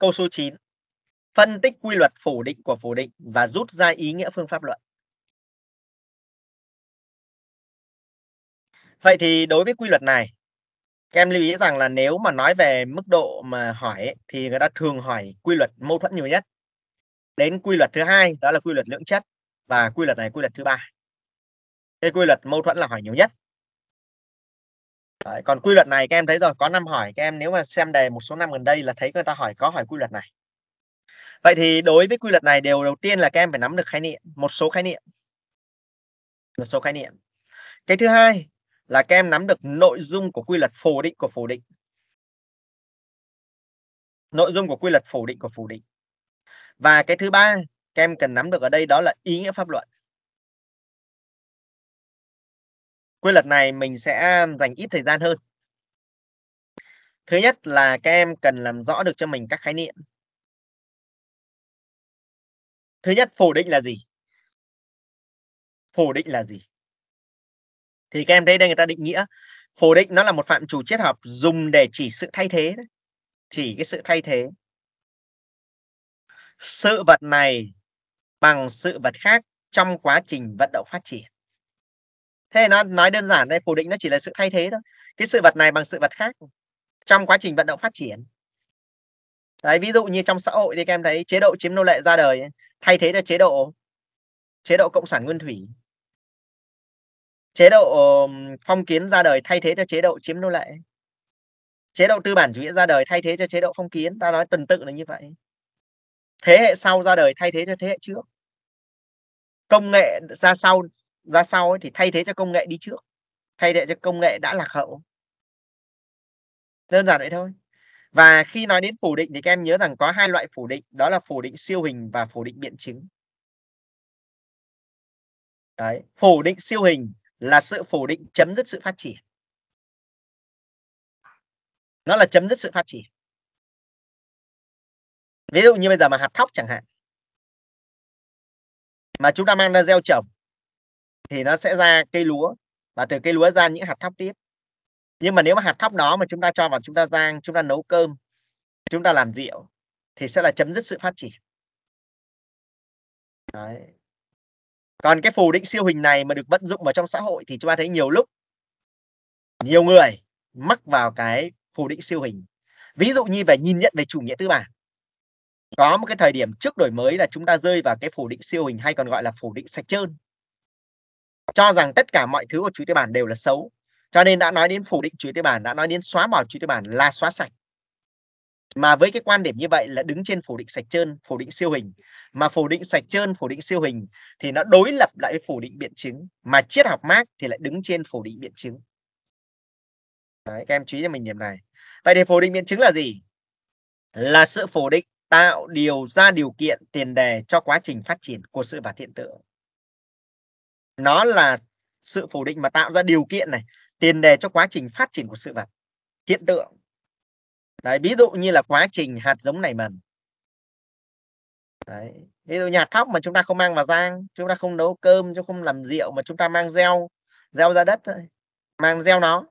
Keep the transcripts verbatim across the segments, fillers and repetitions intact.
Câu số chín. Phân tích quy luật phủ định của phủ định và rút ra ý nghĩa phương pháp luận. Vậy thì đối với quy luật này, các em lưu ý rằng là nếu mà nói về mức độ mà hỏi ấy, thì người ta thường hỏi quy luật mâu thuẫn nhiều nhất. Đến quy luật thứ hai đó là quy luật lưỡng chất, và quy luật này quy luật thứ ba. Cái quy luật mâu thuẫn là hỏi nhiều nhất. Đấy, còn quy luật này các em thấy rồi, có năm hỏi, các em nếu mà xem đề một số năm gần đây là thấy người ta hỏi có hỏi quy luật này. Vậy thì đối với quy luật này, điều đầu tiên là các em phải nắm được khái niệm, một số khái niệm. Một số khái niệm. Cái thứ hai là các em nắm được nội dung của quy luật phủ định của phủ định. Nội dung của quy luật phủ định của phủ định. Và cái thứ ba các em cần nắm được ở đây đó là ý nghĩa pháp luận. Quy luật này mình sẽ dành ít thời gian hơn. Thứ nhất là các em cần làm rõ được cho mình các khái niệm. Thứ nhất, phủ định là gì? Phủ định là gì? Thì các em thấy đây người ta định nghĩa. Phủ định nó là một phạm trù triết học dùng để chỉ sự thay thế. Đấy. Chỉ cái sự thay thế. Sự vật này bằng sự vật khác trong quá trình vận động phát triển. Thế nó nói đơn giản đây, phủ định nó chỉ là sự thay thế thôi. Cái sự vật này bằng sự vật khác trong quá trình vận động phát triển. Đấy, ví dụ như trong xã hội thì các em thấy chế độ chiếm nô lệ ra đời thay thế cho chế độ chế độ cộng sản nguyên thủy. Chế độ phong kiến ra đời thay thế cho chế độ chiếm nô lệ. Chế độ tư bản chủ nghĩa ra đời thay thế cho chế độ phong kiến. Ta nói tuần tự là như vậy. Thế hệ sau ra đời thay thế cho thế hệ trước. Công nghệ ra sau ra sau ấy thì thay thế cho công nghệ đi trước, thay thế cho công nghệ đã lạc hậu. Đơn giản vậy thôi. Và khi nói đến phủ định thì các em nhớ rằng có hai loại phủ định, đó là phủ định siêu hình và phủ định biện chứng. Đấy, phủ định siêu hình là sự phủ định chấm dứt sự phát triển. Nó là chấm dứt sự phát triển. Ví dụ như bây giờ mà hạt thóc chẳng hạn, mà chúng ta mang ra gieo trồng thì nó sẽ ra cây lúa, và từ cây lúa ra những hạt thóc tiếp. Nhưng mà nếu mà hạt thóc đó mà chúng ta cho vào, chúng ta rang, chúng ta nấu cơm, chúng ta làm rượu thì sẽ là chấm dứt sự phát triển. Đấy. Còn cái phủ định siêu hình này mà được vận dụng vào trong xã hội thì chúng ta thấy nhiều lúc nhiều người mắc vào cái phủ định siêu hình. Ví dụ như về nhìn nhận về chủ nghĩa tư bản. Có một cái thời điểm trước đổi mới là chúng ta rơi vào cái phủ định siêu hình, hay còn gọi là phủ định sạch trơn. Cho rằng tất cả mọi thứ của chủ nghĩa tư bản đều là xấu. Cho nên đã nói đến phủ định chủ nghĩa tư bản, đã nói đến xóa bỏ chủ nghĩa tư bản là xóa sạch. Mà với cái quan điểm như vậy là đứng trên phủ định sạch trơn, phủ định siêu hình. Mà phủ định sạch trơn, phủ định siêu hình thì nó đối lập lại với phủ định biện chứng. Mà triết học Mác thì lại đứng trên phủ định biện chứng. Đấy, các em chú ý cho mình điểm này. Vậy thì phủ định biện chứng là gì? Là sự phủ định tạo điều ra điều kiện tiền đề cho quá trình phát triển của sự vật hiện tượng. Nó là sự phủ định mà tạo ra điều kiện này, tiền đề cho quá trình phát triển của sự vật hiện tượng. Đấy, ví dụ như là quá trình hạt giống nảy mầm. Đấy, ví dụ hạt thóc mà chúng ta không mang vào rang, chúng ta không nấu cơm, chúng ta không làm rượu, mà chúng ta mang gieo, gieo ra đất, mang gieo nó.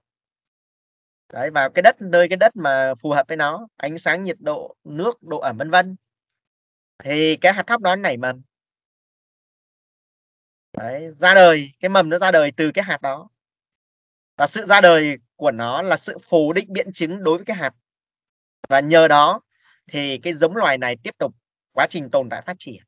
Đấy, vào cái đất, nơi cái đất mà phù hợp với nó, ánh sáng, nhiệt độ, nước, độ ẩm vân vân, thì cái hạt thóc đó nảy mầm. Đấy, ra đời, cái mầm nó ra đời từ cái hạt đó. Và sự ra đời của nó là sự phủ định biện chứng đối với cái hạt. Và nhờ đó thì cái giống loài này tiếp tục quá trình tồn tại phát triển.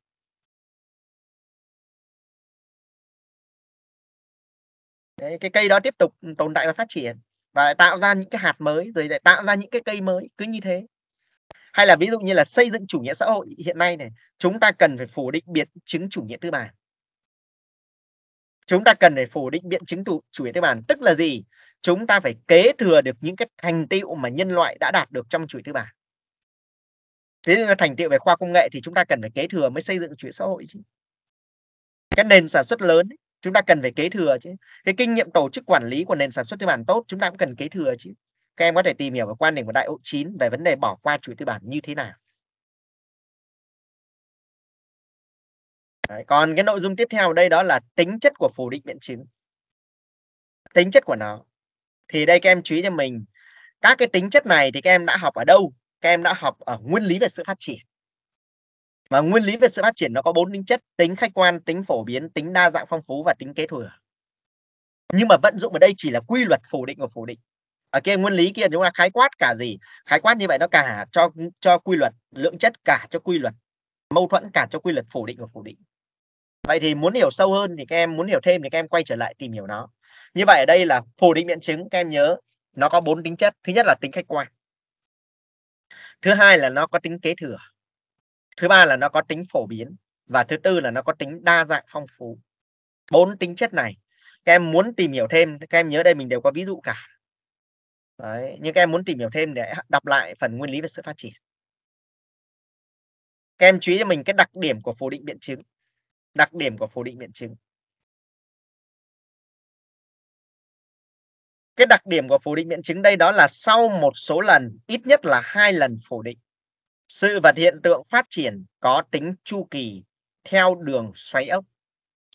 Đấy, cái cây đó tiếp tục tồn tại và phát triển. Và lại tạo ra những cái hạt mới, rồi lại tạo ra những cái cây mới, cứ như thế. Hay là ví dụ như là xây dựng chủ nghĩa xã hội hiện nay này, chúng ta cần phải phủ định biện chứng chủ nghĩa tư bản. Chúng ta cần phải phủ định biện chứng chủ nghĩa tư bản, tức là gì? Chúng ta phải kế thừa được những cái thành tựu mà nhân loại đã đạt được trong chủ nghĩa tư bản. Thế nên là thành tựu về khoa công nghệ thì chúng ta cần phải kế thừa mới xây dựng chủ nghĩa xã hội chứ. Cái nền sản xuất lớn ấy, chúng ta cần phải kế thừa chứ. Cái kinh nghiệm tổ chức quản lý của nền sản xuất tư bản tốt chúng ta cũng cần kế thừa chứ. Các em có thể tìm hiểu về quan điểm của Đại Hội chín về vấn đề bỏ qua chủ nghĩa tư bản như thế nào. Đấy, còn cái nội dung tiếp theo đây đó là tính chất của phủ định biện chứng. Tính chất của nó. Thì đây các em chú ý cho mình. Các cái tính chất này thì các em đã học ở đâu? các em đã học ở nguyên lý về sự phát triển. Và nguyên lý về sự phát triển nó có bốn tính chất: tính khách quan, tính phổ biến, tính đa dạng phong phú và tính kế thừa. Nhưng mà vận dụng ở đây chỉ là quy luật phủ định và phủ định. Ở cái nguyên lý kia chúng ta khái quát cả gì? Khái quát như vậy nó cả cho cho quy luật lượng chất, cả cho quy luật mâu thuẫn, cả cho quy luật phủ định và phủ định. Vậy thì muốn hiểu sâu hơn thì các em muốn hiểu thêm thì các em quay trở lại tìm hiểu nó. Như vậy ở đây là phủ định biện chứng, các em nhớ nó có bốn tính chất. Thứ nhất là tính khách quan. Thứ hai là nó có tính kế thừa. Thứ ba là nó có tính phổ biến. Và thứ tư là nó có tính đa dạng phong phú. Bốn tính chất này các em muốn tìm hiểu thêm, các em nhớ đây mình đều có ví dụ cả. Đấy, nhưng các em muốn tìm hiểu thêm để đọc lại phần nguyên lý về sự phát triển. Các em chú ý cho mình cái đặc điểm của phủ định biện chứng. Đặc điểm của phủ định biện chứng. Cái đặc điểm của phủ định biện chứng đây đó là sau một số lần, ít nhất là hai lần phủ định, sự vật hiện tượng phát triển có tính chu kỳ theo đường xoáy ốc,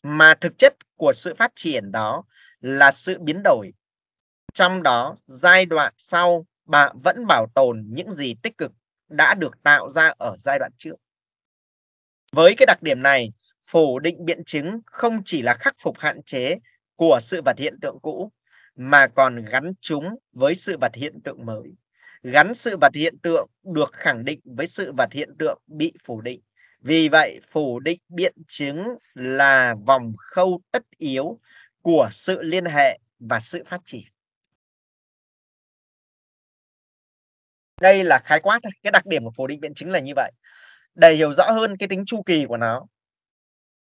mà thực chất của sự phát triển đó là sự biến đổi. Trong đó, giai đoạn sau bà vẫn bảo tồn những gì tích cực đã được tạo ra ở giai đoạn trước. Với cái đặc điểm này, phủ định biện chứng không chỉ là khắc phục hạn chế của sự vật hiện tượng cũ, mà còn gắn chúng với sự vật hiện tượng mới. Gắn sự vật hiện tượng được khẳng định với sự vật hiện tượng bị phủ định. Vì vậy, phủ định biện chứng là vòng khâu tất yếu của sự liên hệ và sự phát triển. Đây là khái quát, cái đặc điểm của phủ định biện chứng là như vậy. Để hiểu rõ hơn cái tính chu kỳ của nó,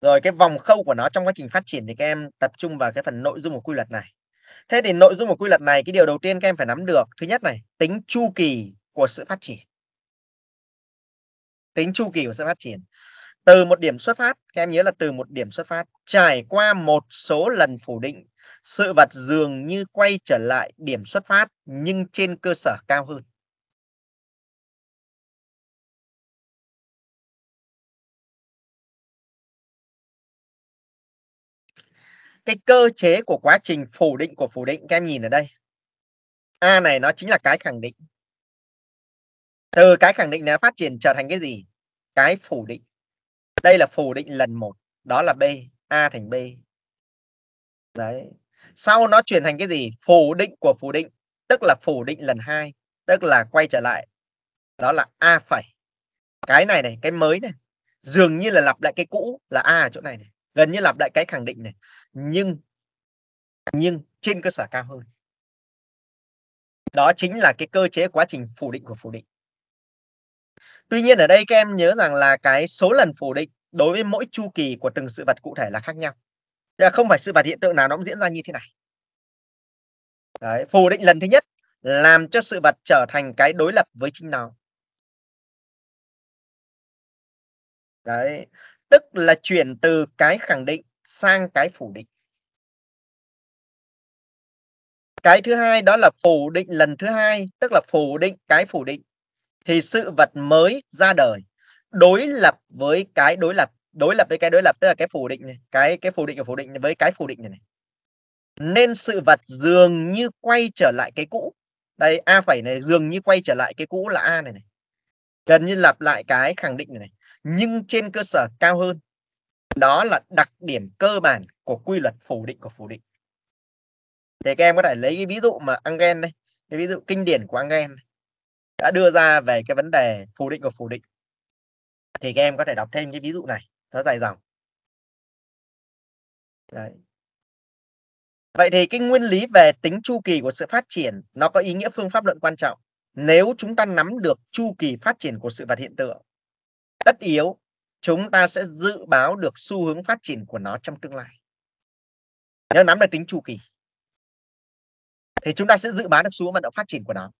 rồi cái vòng khâu của nó trong quá trình phát triển, thì các em tập trung vào cái phần nội dung của quy luật này. Thế thì nội dung của quy luật này, cái điều đầu tiên các em phải nắm được, thứ nhất này, tính chu kỳ của sự phát triển. Tính chu kỳ của sự phát triển. Từ một điểm xuất phát, các em nhớ là từ một điểm xuất phát, trải qua một số lần phủ định, sự vật dường như quay trở lại điểm xuất phát nhưng trên cơ sở cao hơn. Cái cơ chế của quá trình phủ định của phủ định các em nhìn ở đây. A này nó chính là cái khẳng định. Từ cái khẳng định này phát triển trở thành cái gì? Cái phủ định. Đây là phủ định lần một. Đó là B. A thành B. Đấy. Sau nó chuyển thành cái gì? Phủ định của phủ định. Tức là phủ định lần hai. Tức là quay trở lại. Đó là A phẩy. Cái này này, cái mới này. Dường như là lặp lại cái cũ là A ở chỗ này này. Gần như lặp lại cái khẳng định này. Nhưng nhưng trên cơ sở cao hơn. Đó chính là cái cơ chế quá trình phủ định của phủ định. Tuy nhiên ở đây các em nhớ rằng là cái số lần phủ định đối với mỗi chu kỳ của từng sự vật cụ thể là khác nhau. Chứ không phải sự vật hiện tượng nào nó cũng diễn ra như thế này. Đấy, phủ định lần thứ nhất làm cho sự vật trở thành cái đối lập với chính nó. Đấy. Tức là chuyển từ cái khẳng định sang cái phủ định. Cái thứ hai đó là phủ định lần thứ hai, tức là phủ định cái phủ định. Thì sự vật mới ra đời đối lập với cái đối lập, đối lập với cái đối lập, tức là cái phủ định này, cái cái phủ định của phủ định với cái phủ định này này. Nên sự vật dường như quay trở lại cái cũ. Đây A phẩy này dường như quay trở lại cái cũ là A này này. Gần như lặp lại cái khẳng định này này. Nhưng trên cơ sở cao hơn. Đó là đặc điểm cơ bản của quy luật phủ định của phủ định. Để các em có thể lấy cái ví dụ mà Engel đây, cái ví dụ kinh điển của Engel đã đưa ra về cái vấn đề phủ định của phủ định, thì các em có thể đọc thêm cái ví dụ này, nó dài dòng. Đấy. Vậy thì cái nguyên lý về tính chu kỳ của sự phát triển nó có ý nghĩa phương pháp luận quan trọng. Nếu chúng ta nắm được chu kỳ phát triển của sự vật hiện tượng, tất yếu chúng ta sẽ dự báo được xu hướng phát triển của nó trong tương lai. Nếu nắm được tính chu kỳ thì chúng ta sẽ dự báo được xu hướng vận động phát triển của nó.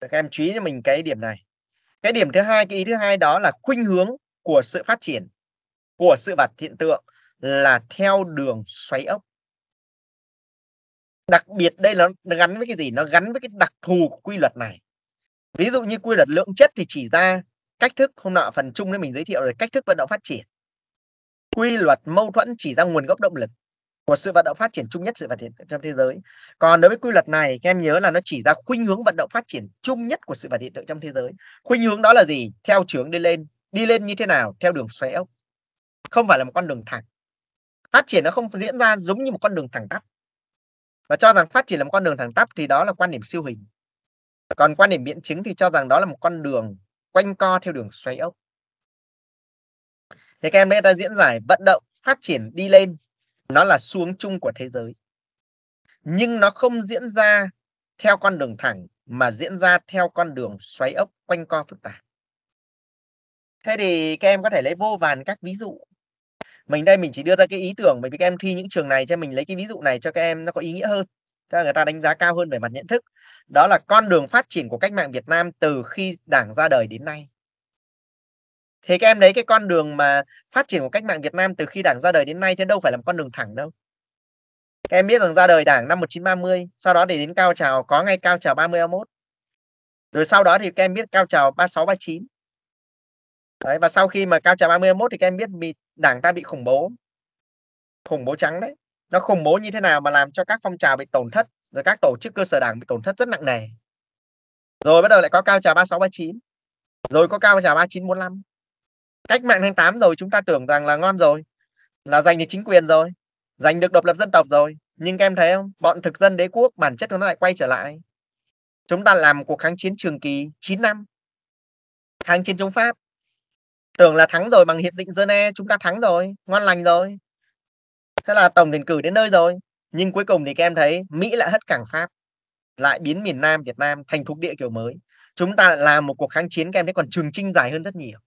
Các em chú ý cho mình cái điểm này. Cái điểm thứ hai, cái ý thứ hai đó là khuynh hướng của sự phát triển của sự vật hiện tượng là theo đường xoáy ốc. Đặc biệt đây nó gắn với cái gì? Nó gắn với cái đặc thù của quy luật này. Ví dụ như quy luật lượng chất thì chỉ ra cách thức, hôm nọ phần chung đấy mình giới thiệu rồi, cách thức vận động phát triển. Quy luật mâu thuẫn chỉ ra nguồn gốc động lực. một sự vận động phát triển chung nhất sự phát triển trong thế giới. Còn đối với quy luật này, các em nhớ là nó chỉ ra khuynh hướng vận động phát triển chung nhất của sự vật hiện tượng trong thế giới. Khuynh hướng đó là gì? Theo chướng đi lên. Đi lên như thế nào? Theo đường xoáy ốc, không phải là một con đường thẳng. Phát triển nó không diễn ra giống như một con đường thẳng tắp, và cho rằng phát triển là một con đường thẳng tắp thì đó là quan điểm siêu hình. Còn quan điểm biện chứng thì cho rằng đó là một con đường quanh co theo đường xoáy ốc. Thế các em, đây ta diễn giải vận động phát triển đi lên, nó là xu hướng chung của thế giới, nhưng nó không diễn ra theo con đường thẳng mà diễn ra theo con đường xoáy ốc quanh co phức tạp. Thế thì các em có thể lấy vô vàn các ví dụ. Mình đây mình chỉ đưa ra cái ý tưởng, bởi vì các em thi những trường này cho mình lấy cái ví dụ này cho các em nó có ý nghĩa hơn, cho người ta đánh giá cao hơn về mặt nhận thức. Đó là con đường phát triển của cách mạng Việt Nam từ khi Đảng ra đời đến nay. Thế các em đấy, cái con đường mà phát triển của cách mạng Việt Nam từ khi Đảng ra đời đến nay thì đâu phải là một con đường thẳng đâu. Các em biết rằng ra đời Đảng năm một nghìn chín trăm ba mươi, sau đó thì đến cao trào, có ngay cao trào ba mươi, ba mươi mốt. Rồi sau đó thì các em biết cao trào ba mươi sáu, ba mươi chín. Đấy, và sau khi mà cao trào ba mươi, ba mươi mốt thì các em biết bị Đảng ta bị khủng bố. Khủng bố trắng đấy. Nó khủng bố như thế nào mà làm cho các phong trào bị tổn thất, rồi các tổ chức cơ sở Đảng bị tổn thất rất nặng nề. Rồi bắt đầu lại có cao trào ba mươi sáu, ba mươi chín. Rồi có cao trào ba mươi chín, bốn mươi lăm. Cách mạng tháng tám rồi chúng ta tưởng rằng là ngon rồi, là giành được chính quyền rồi, giành được độc lập dân tộc rồi. Nhưng các em thấy không? Bọn thực dân đế quốc bản chất nó lại quay trở lại. Chúng ta làm cuộc kháng chiến trường kỳ chín năm. Kháng chiến chống Pháp. Tưởng là thắng rồi, bằng hiệp định Geneva chúng ta thắng rồi, ngon lành rồi. Thế là tổng tuyển cử đến nơi rồi. Nhưng cuối cùng thì các em thấy Mỹ lại hất cảng Pháp, lại biến miền Nam Việt Nam thành thuộc địa kiểu mới. Chúng ta làm một cuộc kháng chiến các em thấy còn trường trinh dài hơn rất nhiều.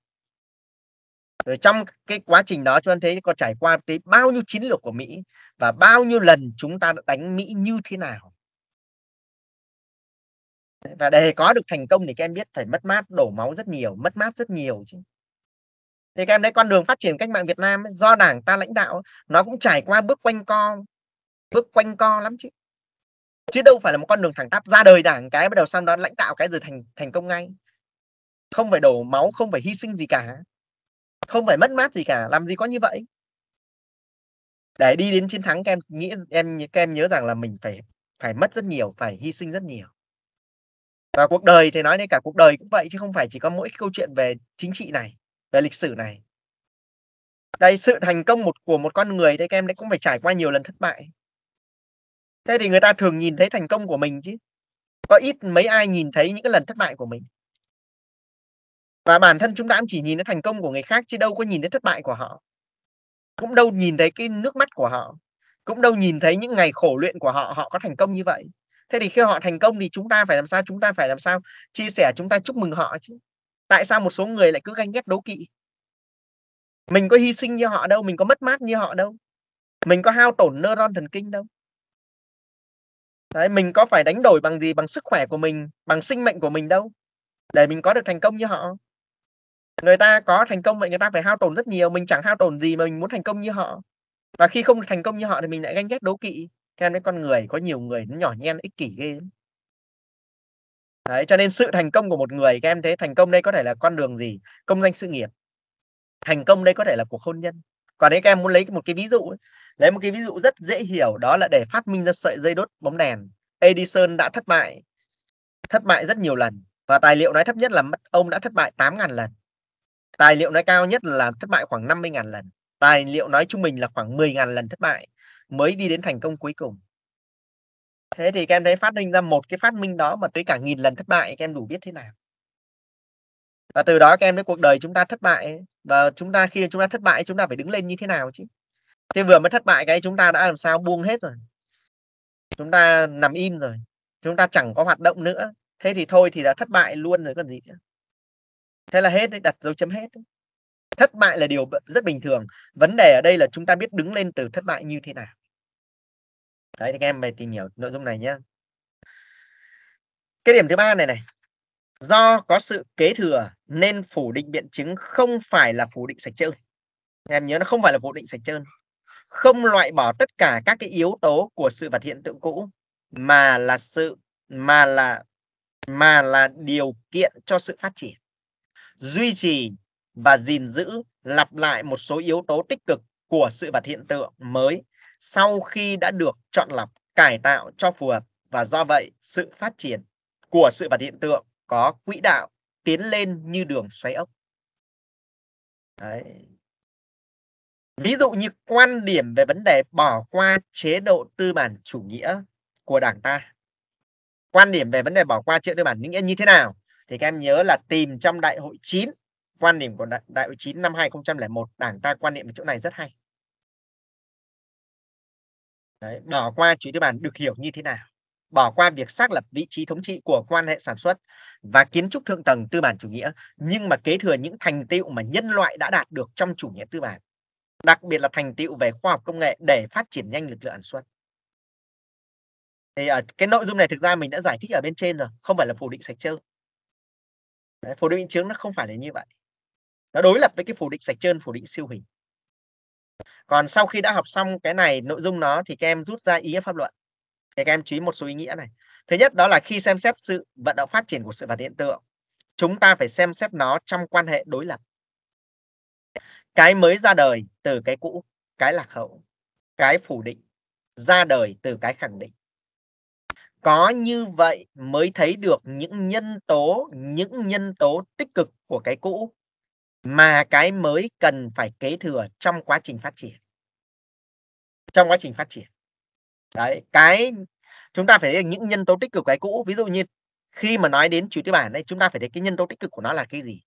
Rồi trong cái quá trình đó chúng ta thấy có trải qua tới bao nhiêu chiến lược của Mỹ, và bao nhiêu lần chúng ta đã đánh Mỹ như thế nào. Và để có được thành công thì các em biết phải mất mát, đổ máu rất nhiều, mất mát rất nhiều chứ. Thì các em đấy, con đường phát triển cách mạng Việt Nam ấy, do Đảng ta lãnh đạo, nó cũng trải qua bước quanh co, bước quanh co lắm chứ. Chứ đâu phải là một con đường thẳng tắp, ra đời Đảng cái bắt đầu sang đó lãnh đạo cái rồi thành thành công ngay. Không phải đổ máu, không phải hy sinh gì cả, không phải mất mát gì cả, làm gì có như vậy. Để đi đến chiến thắng, các em nghĩ em các em nhớ rằng là mình phải phải mất rất nhiều, phải hy sinh rất nhiều. Và cuộc đời thì nói đến cả cuộc đời cũng vậy, chứ không phải chỉ có mỗi câu chuyện về chính trị này, về lịch sử này. Đây, sự thành công một của một con người, đây các em đấy cũng phải trải qua nhiều lần thất bại. Thế thì người ta thường nhìn thấy thành công của mình chứ có ít mấy ai nhìn thấy những cái lần thất bại của mình. Và bản thân chúng ta cũng chỉ nhìn thấy thành công của người khác, chứ đâu có nhìn thấy thất bại của họ, cũng đâu nhìn thấy cái nước mắt của họ, cũng đâu nhìn thấy những ngày khổ luyện của họ, họ có thành công như vậy. Thế thì khi họ thành công thì chúng ta phải làm sao? Chúng ta phải làm sao? Chia sẻ, chúng ta chúc mừng họ chứ. Tại sao một số người lại cứ ganh ghét đố kỵ? Mình có hy sinh như họ đâu, mình có mất mát như họ đâu, mình có hao tổn neuron thần kinh đâu. Đấy, mình có phải đánh đổi bằng gì? Bằng sức khỏe của mình, bằng sinh mệnh của mình đâu, để mình có được thành công như họ. Người ta có thành công vậy, người ta phải hao tổn rất nhiều, mình chẳng hao tổn gì mà mình muốn thành công như họ. Và khi không thành công như họ thì mình lại ganh ghét đố kỵ. Theo đấy, con người có nhiều người nó nhỏ nhen, ích kỷ ghê. Đấy, cho nên sự thành công của một người, các em thấy thành công đây có thể là con đường gì? Công danh sự nghiệp. Thành công đây có thể là cuộc hôn nhân. Còn đấy, các em muốn lấy một cái ví dụ ấy. Lấy một cái ví dụ rất dễ hiểu, đó là để phát minh ra sợi dây đốt bóng đèn, Edison đã thất bại Thất bại rất nhiều lần. Và tài liệu nói thấp nhất là ông đã thất bại tám nghìn lần. Tài liệu nói cao nhất là thất bại khoảng năm mươi nghìn lần. Tài liệu nói trung bình là khoảng mười nghìn lần thất bại mới đi đến thành công cuối cùng. Thế thì các em thấy phát minh ra một cái phát minh đó mà tới cả nghìn lần thất bại, các em đủ biết thế nào. Và từ đó các em thấy cuộc đời chúng ta thất bại, và chúng ta khi chúng ta thất bại chúng ta phải đứng lên như thế nào chứ. Thế vừa mới thất bại cái chúng ta đã làm sao? Buông hết rồi, chúng ta nằm im rồi, chúng ta chẳng có hoạt động nữa. Thế thì thôi thì đã thất bại luôn rồi còn gì nữa. Thế là hết đấy, đặt dấu chấm hết đấy. Thất bại là điều rất bình thường. Vấn đề ở đây là chúng ta biết đứng lên từ thất bại như thế nào. Đấy, thì các em phải tìm hiểu nội dung này nhé. Cái điểm thứ ba này này. Do có sự kế thừa nên phủ định biện chứng không phải là phủ định sạch trơn. Em nhớ, nó không phải là phủ định sạch trơn. Không loại bỏ tất cả các cái yếu tố của sự vật hiện tượng cũ, mà là sự mà là mà là điều kiện cho sự phát triển. Duy trì và gìn giữ, lặp lại một số yếu tố tích cực của sự vật hiện tượng mới sau khi đã được chọn lọc, cải tạo cho phù hợp, và do vậy sự phát triển của sự vật hiện tượng có quỹ đạo tiến lên như đường xoáy ốc. Đấy. Ví dụ như quan điểm về vấn đề bỏ qua chế độ tư bản chủ nghĩa của Đảng ta. Quan điểm về vấn đề bỏ qua chế độ tư bản chủ nghĩa như thế nào? Thì các em nhớ là tìm trong Đại hội chín. Quan điểm của đại, đại hội chín năm hai không không một, Đảng ta quan niệm về chỗ này rất hay. Đấy, bỏ qua chế độ tư bản được hiểu như thế nào? Bỏ qua việc xác lập vị trí thống trị của quan hệ sản xuất và kiến trúc thượng tầng tư bản chủ nghĩa, nhưng mà kế thừa những thành tựu mà nhân loại đã đạt được trong chủ nghĩa tư bản, đặc biệt là thành tựu về khoa học công nghệ để phát triển nhanh lực lượng sản xuất. Thì ở cái nội dung này thực ra mình đã giải thích ở bên trên rồi, không phải là phủ định sạch trơn. Đấy, phủ định chứng nó không phải là như vậy, nó đối lập với cái phủ định sạch trơn, phủ định siêu hình. Còn sau khi đã học xong cái này, nội dung nó, thì các em rút ra ý nghĩa pháp luận. Thì các em chú ý một số ý nghĩa này. Thứ nhất, đó là khi xem xét sự vận động phát triển của sự vật hiện tượng, chúng ta phải xem xét nó trong quan hệ đối lập. Cái mới ra đời từ cái cũ, cái lạc hậu, cái phủ định, ra đời từ cái khẳng định. Có như vậy mới thấy được những nhân tố, những nhân tố tích cực của cái cũ mà cái mới cần phải kế thừa trong quá trình phát triển. Trong quá trình phát triển. Đấy, cái chúng ta phải thấy những nhân tố tích cực của cái cũ. Ví dụ như khi mà nói đến chủ nghĩa tư bản đây, chúng ta phải thấy cái nhân tố tích cực của nó là cái gì,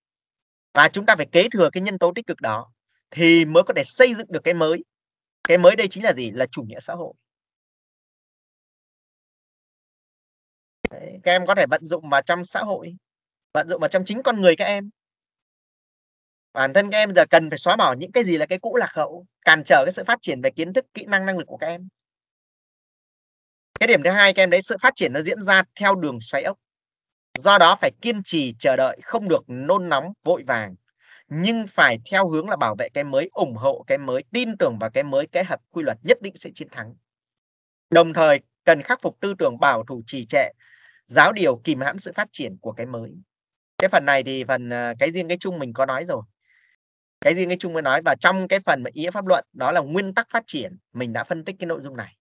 và chúng ta phải kế thừa cái nhân tố tích cực đó thì mới có thể xây dựng được cái mới. Cái mới đây chính là gì? Là chủ nghĩa xã hội. Đấy, các em có thể vận dụng vào trong xã hội, vận dụng vào trong chính con người các em. Bản thân các em giờ cần phải xóa bỏ những cái gì là cái cũ lạc hậu, cản trở cái sự phát triển về kiến thức, kỹ năng, năng lực của các em. Cái điểm thứ hai, các em đấy, sự phát triển nó diễn ra theo đường xoáy ốc. Do đó phải kiên trì chờ đợi, không được nôn nóng, vội vàng. Nhưng phải theo hướng là bảo vệ cái mới, ủng hộ cái mới, tin tưởng vào cái mới, cái hợp quy luật nhất định sẽ chiến thắng. Đồng thời cần khắc phục tư tưởng bảo thủ trì trệ, giáo điều kìm hãm sự phát triển của cái mới. Cái phần này thì phần cái riêng cái chung mình có nói rồi. Cái riêng cái chung mới nói, và trong cái phần ý nghĩa pháp luận, đó là nguyên tắc phát triển, mình đã phân tích cái nội dung này.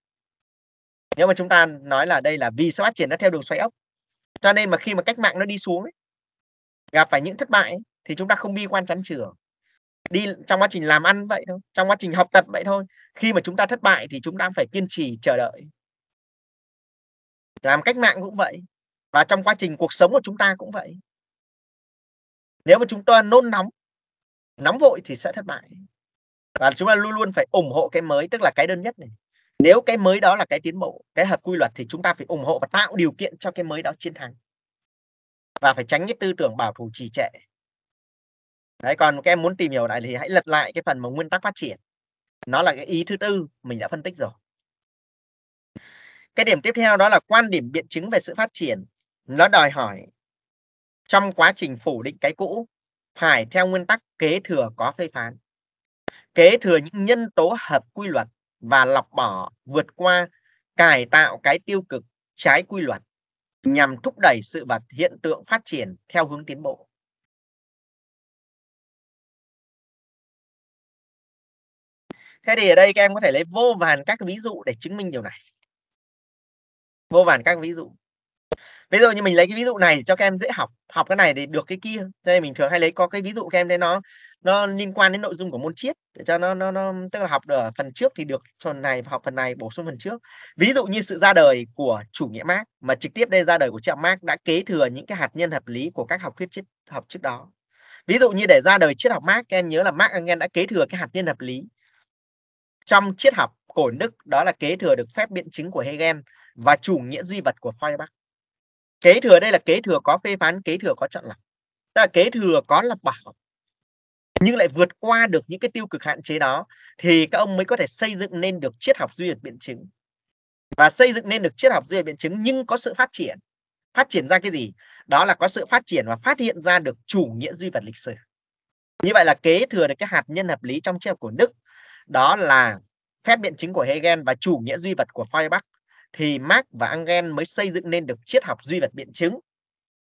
Nếu mà chúng ta nói là đây là vì sự phát triển nó theo đường xoáy ốc, cho nên mà khi mà cách mạng nó đi xuống ấy, gặp phải những thất bại ấy, thì chúng ta không bi quan chán chường. Đi trong quá trình làm ăn vậy thôi, trong quá trình học tập vậy thôi. Khi mà chúng ta thất bại thì chúng ta phải kiên trì chờ đợi. Làm cách mạng cũng vậy, và trong quá trình cuộc sống của chúng ta cũng vậy. Nếu mà chúng ta nôn nóng, nóng vội thì sẽ thất bại. Và chúng ta luôn luôn phải ủng hộ cái mới, tức là cái đơn nhất này. Nếu cái mới đó là cái tiến bộ, cái hợp quy luật, thì chúng ta phải ủng hộ và tạo điều kiện cho cái mới đó chiến thắng. Và phải tránh cái tư tưởng bảo thủ trì trệ. Đấy, còn các em muốn tìm hiểu lại thì hãy lật lại cái phần mà nguyên tắc phát triển. Nó là cái ý thứ tư mình đã phân tích rồi. Cái điểm tiếp theo đó là quan điểm biện chứng về sự phát triển. Nó đòi hỏi trong quá trình phủ định cái cũ phải theo nguyên tắc kế thừa có phê phán. Kế thừa những nhân tố hợp quy luật và lọc bỏ, vượt qua, cải tạo cái tiêu cực, trái quy luật nhằm thúc đẩy sự vật hiện tượng phát triển theo hướng tiến bộ. Thế thì ở đây các em có thể lấy vô vàn các ví dụ để chứng minh điều này. Vô vàn các ví dụ. Ví dụ như mình lấy cái ví dụ này để cho các em dễ học. Học cái này để được cái kia. Cho nên mình thường hay lấy có cái ví dụ các em đấy, nó nó liên quan đến nội dung của môn triết, để cho nó nó nó tức là học được phần trước thì được phần này, học phần này bổ sung phần trước. Ví dụ như sự ra đời của chủ nghĩa Mác, mà trực tiếp đây ra đời của triết Mác đã kế thừa những cái hạt nhân hợp lý của các học thuyết triết học trước đó. Ví dụ như để ra đời triết học Mác, các em nhớ là Mác Engel đã kế thừa cái hạt nhân hợp lý trong triết học cổ Đức, đó là kế thừa được phép biện chứng của Hegel và chủ nghĩa duy vật của Feuerbach. Kế thừa đây là kế thừa có phê phán, kế thừa có chọn lọc, tức là kế thừa có lọc bỏ nhưng lại vượt qua được những cái tiêu cực hạn chế đó, thì các ông mới có thể xây dựng nên được triết học duy vật biện chứng. Và xây dựng nên được triết học duy vật biện chứng nhưng có sự phát triển. Phát triển ra cái gì? Đó là có sự phát triển và phát hiện ra được chủ nghĩa duy vật lịch sử. Như vậy là kế thừa được cái hạt nhân hợp lý trong triết học của Đức, đó là phép biện chứng của Hegel và chủ nghĩa duy vật của Feuerbach, thì Marx và Engel mới xây dựng nên được triết học duy vật biện chứng.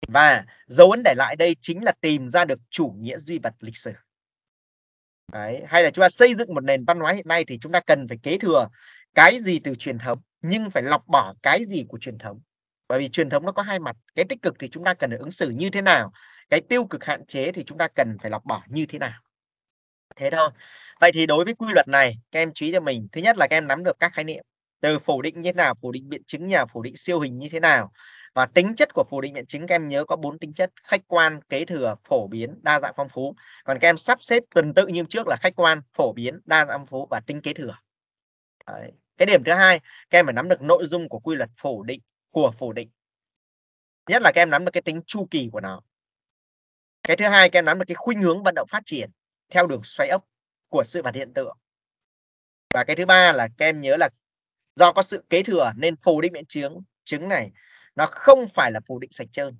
Và dấu ấn để lại đây chính là tìm ra được chủ nghĩa duy vật lịch sử. Đấy. Hay là chúng ta xây dựng một nền văn hóa hiện nay thì chúng ta cần phải kế thừa cái gì từ truyền thống, nhưng phải lọc bỏ cái gì của truyền thống. Bởi vì truyền thống nó có hai mặt. Cái tích cực thì chúng ta cần phải ứng xử như thế nào, cái tiêu cực hạn chế thì chúng ta cần phải lọc bỏ như thế nào. Thế thôi. Vậy thì đối với quy luật này, các em chú ý cho mình. Thứ nhất là các em nắm được các khái niệm. Từ phủ định như thế nào, phủ định biện chứng nhà, phủ định siêu hình như thế nào. Và tính chất của phủ định biện chứng, các em nhớ có bốn tính chất: khách quan, kế thừa, phổ biến, đa dạng phong phú. Còn các em sắp xếp tuần tự như trước là khách quan, phổ biến, đa dạng phong phú và tính kế thừa. Đấy. Cái điểm thứ hai, các em phải nắm được nội dung của quy luật phủ định, của phủ định. Nhất là các em nắm được cái tính chu kỳ của nó. Cái thứ hai, các em nắm được cái khuynh hướng vận động phát triển theo đường xoay ốc của sự vật hiện tượng. Và cái thứ ba là các em nhớ là do có sự kế thừa nên phủ định biện chứng chứng này nó không phải là phủ định sạch trơn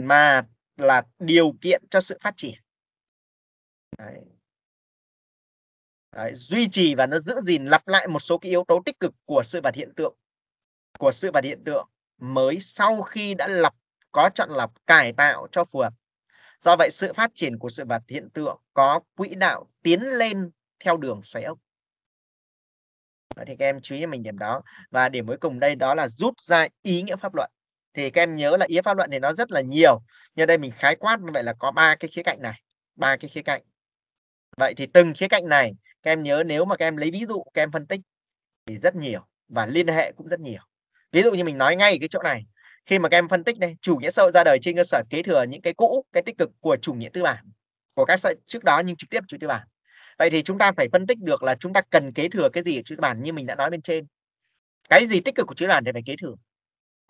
mà là điều kiện cho sự phát triển. Đấy. Đấy, duy trì và nó giữ gìn lặp lại một số cái yếu tố tích cực của sự vật hiện tượng của sự vật hiện tượng mới sau khi đã lọc, có chọn lọc cải tạo cho phù hợp. Do vậy sự phát triển của sự vật hiện tượng có quỹ đạo tiến lên theo đường xoáy ốc. Đấy, thì các em chú ý cho mình điểm đó. Và điểm cuối cùng đây đó là rút ra ý nghĩa pháp luận. Thì các em nhớ là ý nghĩa pháp luận thì nó rất là nhiều, nhưng đây mình khái quát như vậy là có ba cái khía cạnh này, ba cái khía cạnh. Vậy thì từng khía cạnh này các em nhớ, nếu mà các em lấy ví dụ các em phân tích thì rất nhiều và liên hệ cũng rất nhiều. Ví dụ như mình nói ngay cái chỗ này, khi mà các em phân tích đây, chủ nghĩa xã hội ra đời trên cơ sở kế thừa những cái cũ, cái tích cực của chủ nghĩa tư bản, của các xã hội trước đó nhưng trực tiếp chủ nghĩa tư bản. Vậy thì chúng ta phải phân tích được là chúng ta cần kế thừa cái gì ở chủ nghĩa tư bản, như mình đã nói bên trên. Cái gì tích cực của chủ nghĩa tư bản thì phải kế thừa.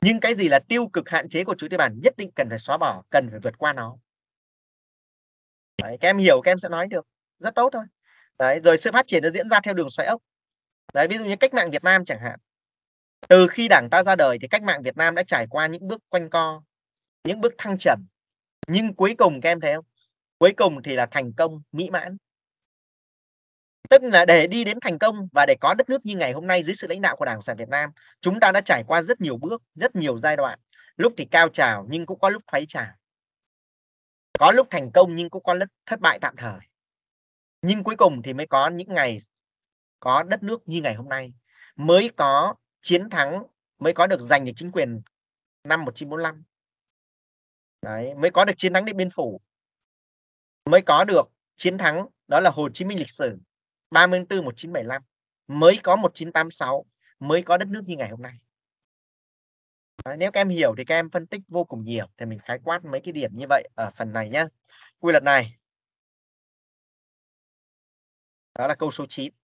Nhưng cái gì là tiêu cực hạn chế của chủ nghĩa tư bản nhất định cần phải xóa bỏ, cần phải vượt qua nó. Đấy, các em hiểu các em sẽ nói được rất tốt thôi. Đấy, rồi sự phát triển nó diễn ra theo đường xoáy ốc. Đấy, ví dụ như cách mạng Việt Nam chẳng hạn. Từ khi Đảng ta ra đời thì cách mạng Việt Nam đã trải qua những bước quanh co, những bước thăng trầm. Nhưng cuối cùng các em thấy không? Cuối cùng thì là thành công mỹ mãn. Tức là để đi đến thành công và để có đất nước như ngày hôm nay dưới sự lãnh đạo của Đảng Cộng sản Việt Nam, chúng ta đã trải qua rất nhiều bước, rất nhiều giai đoạn. Lúc thì cao trào nhưng cũng có lúc thoái trào. Có lúc thành công nhưng cũng có lúc thất bại tạm thời. Nhưng cuối cùng thì mới có những ngày có đất nước như ngày hôm nay. Mới có chiến thắng, mới có được giành được chính quyền năm một nghìn chín trăm bốn mươi lăm. Đấy, mới có được chiến thắng Điện Biên Phủ. Mới có được chiến thắng đó là Hồ Chí Minh lịch sử ba mươi tháng tư một nghìn chín trăm bảy mươi lăm. Mới có một nghìn chín trăm tám mươi sáu, mới có đất nước như ngày hôm nay. Đấy, nếu các em hiểu thì các em phân tích vô cùng nhiều. Thì mình khái quát mấy cái điểm như vậy ở phần này nhé. Quy luật này. Đó là câu số chín.